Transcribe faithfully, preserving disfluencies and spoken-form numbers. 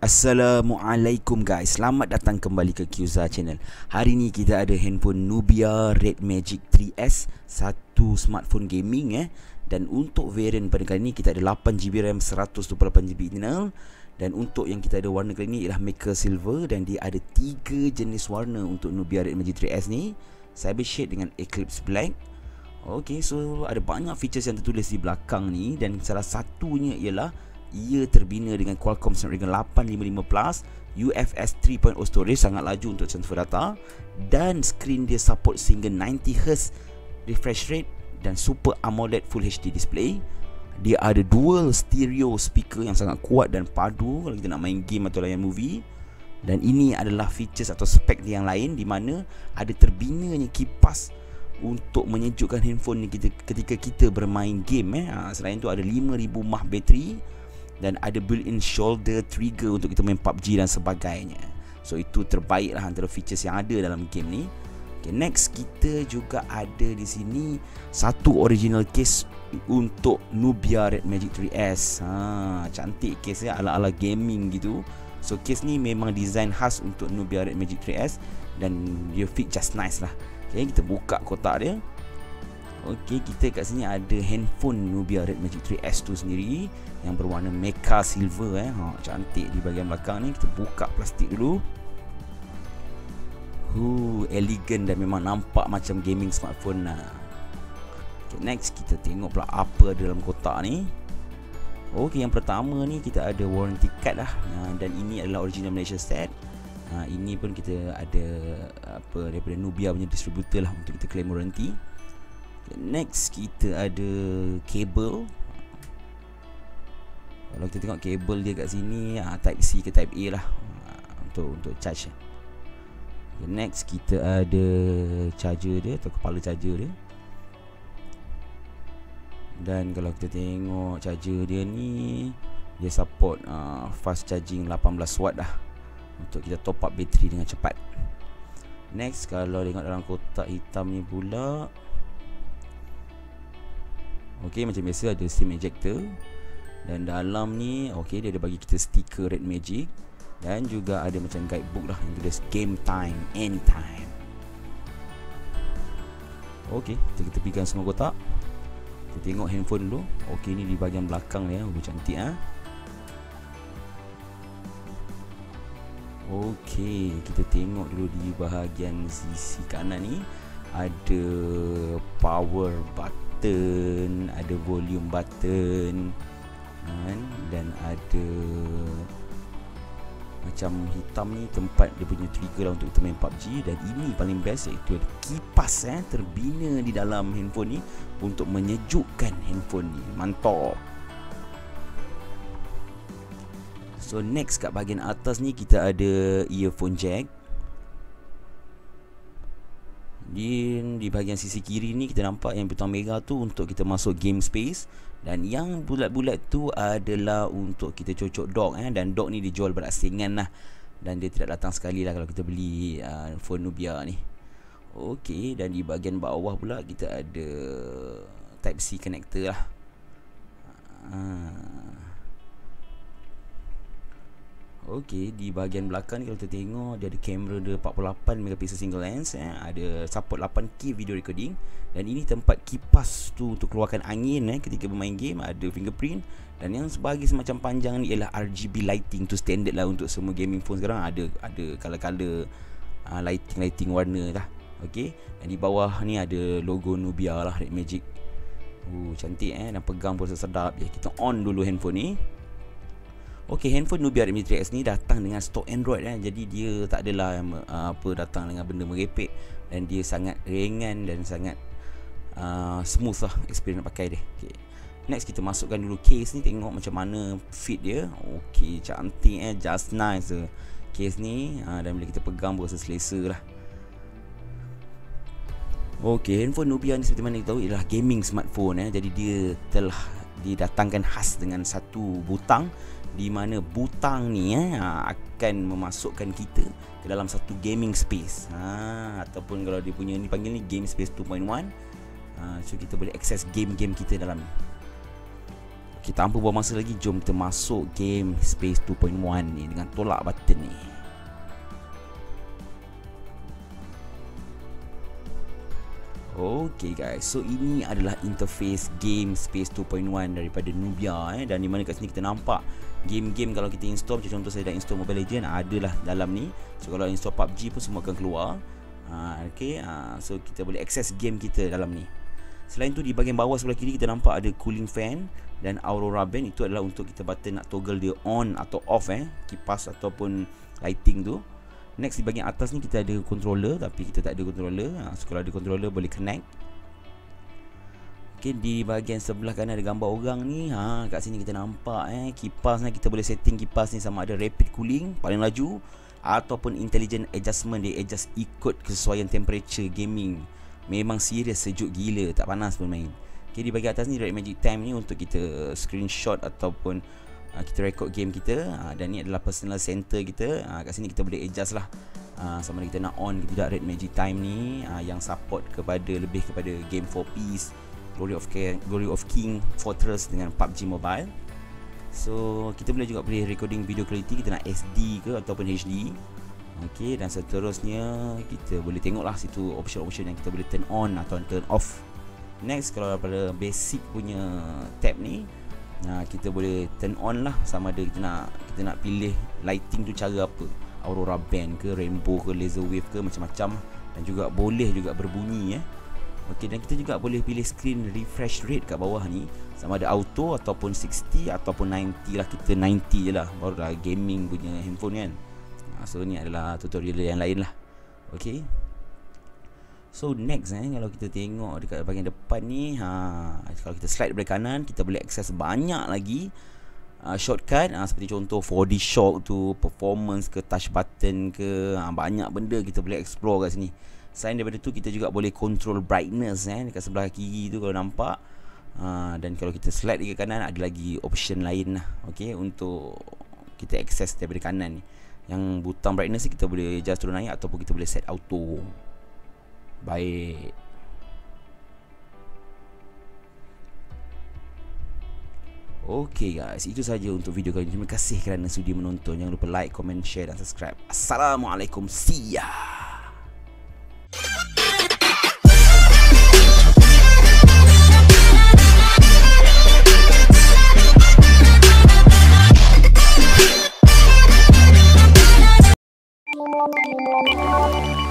Assalamualaikum guys, selamat datang kembali ke Qza Channel. Hari ni kita ada handphone Nubia Red Magic three S, satu smartphone gaming eh. Dan untuk variant pada kali ni kita ada lapan GB RAM, seratus dua puluh lapan GB internal. Dan untuk yang kita ada warna kali ni ialah Maker Silver. Dan dia ada tiga jenis warna untuk Nubia Red Magic three S ni, Cyber Shade dengan Eclipse Black. Okay, so ada banyak features yang tertulis di belakang ni. Dan salah satunya ialah ia terbina dengan Qualcomm Snapdragon eight five five plus, U F S three point oh storage, sangat laju untuk transfer data. Dan skrin dia support sehingga sembilan puluh hertz refresh rate dan Super AMOLED Full H D display. Dia ada dual stereo speaker yang sangat kuat dan padu kalau kita nak main game atau layan movie. Dan ini adalah features atau spek dia yang lain, di mana ada terbinanya kipas untuk menyejukkan handphone ni kita ketika kita bermain game eh. Selain tu ada lima ribu mAh bateri. Dan ada built-in shoulder trigger untuk kita main P U B G dan sebagainya. So itu terbaik lah antara features yang ada dalam game ni. Okay, next kita juga ada di sini satu original case untuk Nubia Red Magic three S. Ha, cantik case dia, ala-ala gaming gitu. So case ni memang design khas untuk Nubia Red Magic three S dan dia fit just nice lah. Okay, kita buka kotak dia. Okey, kita kat sini ada handphone Nubia Red Magic three S tu sendiri yang berwarna Mecha Silver eh. Ha, cantik di bahagian belakang ni. Kita buka plastik dulu. Hu, elegan dan memang nampak macam gaming smartphone lah. Okay, next kita tengok pula apa ada dalam kotak ni. Okey, yang pertama ni kita ada warranty card lah. Ha, dan ini adalah original Malaysia set. Ha, ini pun kita ada apa daripada Nubia punya distributor lah untuk kita claim warranty. Next kita ada kabel. Kalau kita tengok kabel dia kat sini, ah, type C ke type A lah, ah, untuk untuk charge. Okay, next kita ada charger dia atau kepala charger dia. Dan kalau kita tengok charger dia ni, dia support ah, fast charging lapan belas watt lah untuk kita top up bateri dengan cepat. Next kalau tengok dalam kotak hitam ni pula, okey, macam biasa ada SIM ejector. Dan dalam ni okey, dia ada bagi kita stiker Red Magic. Dan juga ada macam guidebook lah yang tulis game time, anytime. Okey, kita tepikan semua kotak. Kita tengok handphone dulu. Okey, ni di bahagian belakang dia, oh, cantik ah. Ha? Okey, kita tengok dulu di bahagian sisi kanan ni ada power button, ada volume button, dan ada macam hitam ni tempat dia punya trigger lah untuk kita main P U B G. Dan ini paling best iaitu ada kipas eh, terbina di dalam handphone ni untuk menyejukkan handphone ni. Mantap. So next kat bahagian atas ni kita ada earphone jack. Di, di bahagian sisi kiri ni kita nampak yang butang merah tu untuk kita masuk Game Space. Dan yang bulat-bulat tu adalah untuk kita cocok dock eh. Dan dock ni dijual berasingan lah. Dan dia tidak datang sekali lah kalau kita beli uh, phone Nubia ni. Okey, dan di bahagian bawah pula kita ada Type-C connector lah. Haa, okey, di bahagian belakang ni kalau kita tengok dia ada kamera dia empat puluh lapan megapixel single lens eh. Ada support lapan K video recording. Dan ini tempat kipas tu untuk keluarkan angin eh, ketika bermain game. Ada fingerprint. Dan yang sebagai semacam panjang ni ialah R G B lighting tu, standard lah untuk semua gaming phone sekarang. Ada ada color-color uh, lighting-lighting warna lah. Okey, dan di bawah ni ada logo Nubia lah, Red Magic. Oh, cantik eh, dan pegang pun sedap je. Kita on dulu handphone ni. Okey, handphone Nubia Red Magic three S ni datang dengan stok Android eh. Jadi dia tak adalah uh, apa datang dengan benda merepek. Dan dia sangat ringan dan sangat uh, smooth lah experience nak pakai dia. Okay, next kita masukkan dulu case ni, tengok macam mana fit dia. Okey, cantik eh, just nice eh. Case ni uh, dan bila kita pegang berasa selesa lah. Okey, handphone Nubia ni seperti mana kita tahu ialah gaming smartphone eh. Jadi dia telah didatangkan khas dengan satu butang, di mana butang ni eh, akan memasukkan kita ke dalam satu gaming space, ha, ataupun kalau dia punya ni panggil ni Game Space two point one. ha, So kita boleh akses game-game kita dalam ni. Okay, tanpa buang masa lagi, jom kita masuk Game Space two point one ni dengan tolak button ni. Okay guys, so ini adalah interface Game Space two point one daripada Nubia eh. Dan di mana kat sini kita nampak game-game kalau kita install, macam contoh saya dah install Mobile Legends, adalah dalam ni. So kalau install P U B G pun semua akan keluar. ha, Okay, ha, so kita boleh akses game kita dalam ni. Selain tu di bahagian bawah sebelah kiri kita nampak ada cooling fan dan aurora band. Itu adalah untuk kita button nak toggle dia on atau off eh, kipas ataupun lighting tu. Next di bahagian atas ni kita ada controller, tapi kita tak ada controller. ha, So kalau ada controller boleh connect. Okay, di bahagian sebelah kanan ada gambar orang ni. ha, Kat sini kita nampak eh, kipas ni kita boleh setting kipas ni sama ada rapid cooling, paling laju, ataupun intelligent adjustment. Dia adjust ikut kesesuaian temperature gaming. Memang serius sejuk gila, tak panas pun main. Okay, di bahagian atas ni Red Magic Time ni untuk kita screenshot ataupun kita record game kita. Dan ni adalah personal center kita. Kat sini kita boleh adjust lah sama ada kita nak on ke tidak Red Magic Time ni, yang support kepada lebih kepada game four piece, Glory of King, Glory of King, Fortress dengan P U B G Mobile. So kita boleh juga boleh recording video quality, kita nak S D ke ataupun H D. Okay, dan seterusnya kita boleh tengok lah situ option-option yang kita boleh turn on atau turn off. Next kalau pada basic punya tab ni, Ha, kita boleh turn on lah sama ada kita nak kita nak pilih lighting tu cara apa, aurora band ke, rainbow ke, laser wave ke, macam-macam. Dan juga boleh juga berbunyi eh. Okey, dan kita juga boleh pilih screen refresh rate kat bawah ni, sama ada auto ataupun enam puluh ataupun sembilan puluh lah. Kita sembilan puluh je lah, barulah gaming punya handphone kan. ha, So ni adalah tutorial yang lain lah. Okey, so next eh, kalau kita tengok dekat bahagian depan ni, ha, kalau kita slide dari kanan, kita boleh akses banyak lagi uh, shortcut, uh, seperti contoh four D shock tu, performance ke, touch button ke, uh, banyak benda kita boleh explore kat sini. Selain daripada tu kita juga boleh control brightness eh, dekat sebelah kiri tu kalau nampak. uh, Dan kalau kita slide ke kanan, ada lagi option lain lah. Okay, untuk kita akses daripada kanan ni, yang butang brightness ni kita boleh adjust turun naik, ataupun kita boleh set auto. Baik, okey guys, itu sahaja untuk video kali ini. Terima kasih kerana sudi menonton. Jangan lupa like, komen, share dan subscribe. Assalamualaikum. See ya.